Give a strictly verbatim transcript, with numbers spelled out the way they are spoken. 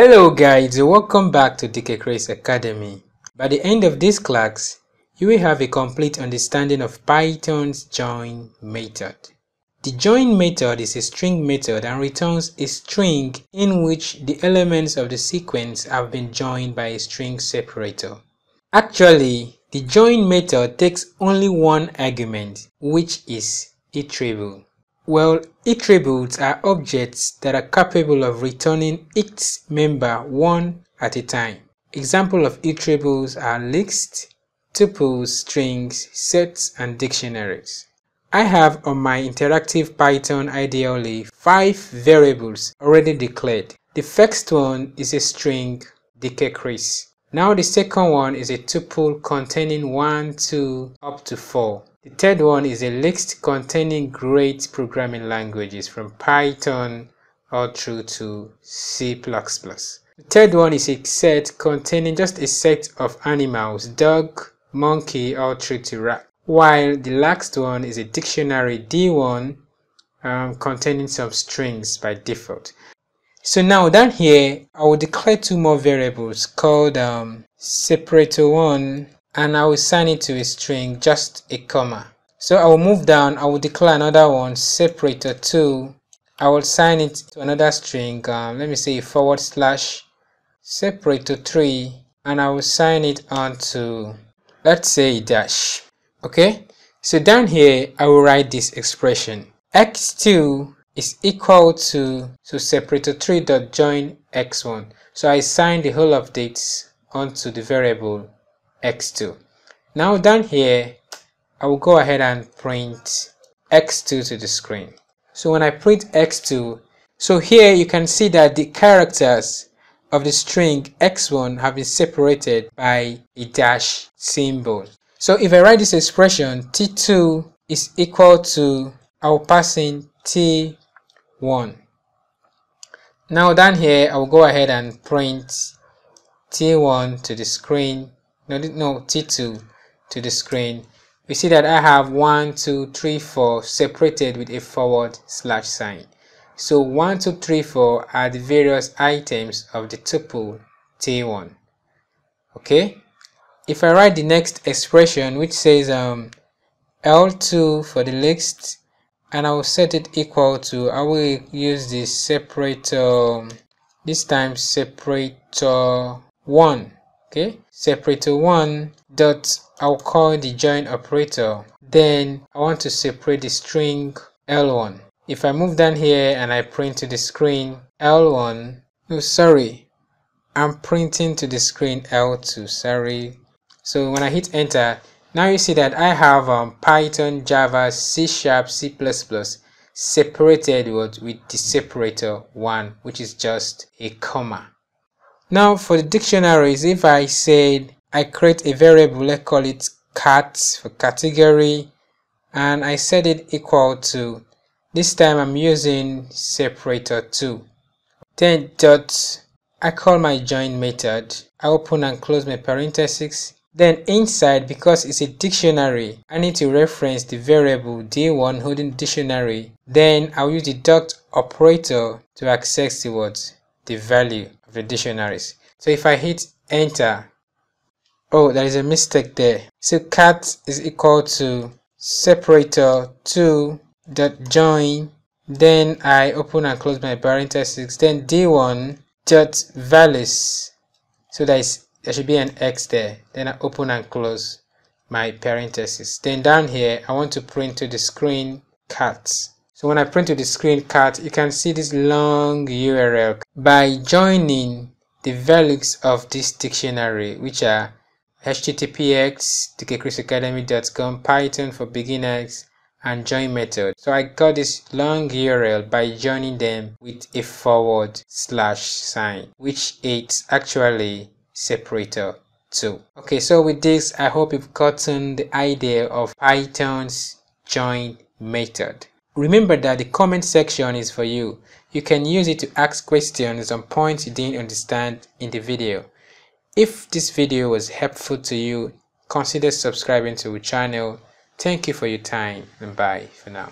Hello guys, welcome back to Dike Chris Academy. By the end of this class, you will have a complete understanding of Python's join method. The join method is a string method and returns a string in which the elements of the sequence have been joined by a string separator. Actually, the join method takes only one argument, which is iterable. Well, iterables are objects that are capable of returning each member one at a time. Examples of iterables are lists, tuples, strings, sets, and dictionaries. I have on my interactive Python IDLE five variables already declared. The first one is a string, Dike Chris. Now the second one is a tuple containing one, two, up to four. The third one is a list containing great programming languages from Python all through to C plus plus. The third one is a set containing just a set of animals, dog, monkey, all through to rat. While the last one is a dictionary D one um, containing some strings by default. So now down here, I will declare two more variables called um, separator one. And I will assign it to a string, just a comma. So I will move down, I will declare another one, separator two. I will assign it to another string, um, let me say forward slash separator three, and I will assign it onto, let's say, dash. Okay, so down here I will write this expression, x two is equal to so separator three dot join x one. So I assign the whole of this onto the variable x two. Now down here I will go ahead and print x two to the screen. So when I print x two, so here you can see that the characters of the string x one have been separated by a dash symbol. So if I write this expression, t two is equal to, I will pass in t one. Now down here I will go ahead and print t one to the screen. No, no, T two to the screen. We see that I have one, two, three, four separated with a forward slash sign. So one, two, three, four are the various items of the tuple T one. Okay? If I write the next expression, which says um, L two for the list, and I will set it equal to, I will use the separator, this time separator one. Okay, separator one dot, I'll call the join operator, then I want to separate the string L one. If I move down here and I print to the screen L one, no sorry, I'm printing to the screen L two, sorry. So when I hit enter, now you see that I have um, Python, Java, C Sharp, C plus plus separated with, with the separator one, which is just a comma. Now for the dictionaries, if I said I create a variable, let's call it cat for category, and I set it equal to, this time I'm using separator two. Then dot, I call my join method, I open and close my parentheses. Then inside, because it's a dictionary, I need to reference the variable D one holding the dictionary. Then I'll use the dot operator to access the words, the value of the dictionaries. So if I hit enter, oh, there is a mistake there. So cat is equal to separator two dot join, then I open and close my parentheses, then D one dot values, so there is, there should be an X there, then I open and close my parentheses. Then down here I want to print to the screen cat. So when I print to the screen cat, you can see this long U R L by joining the values of this dictionary, which are H T T P X, D K Chris Academy dot com, Python for beginners, and join method. So I got this long U R L by joining them with a forward slash sign, which is actually separator two. Okay, so with this, I hope you've gotten the idea of Python's join method. Remember that the comment section is for you. You can use it to ask questions on points you didn't understand in the video. If this video was helpful to you, consider subscribing to our channel. Thank you for your time and bye for now.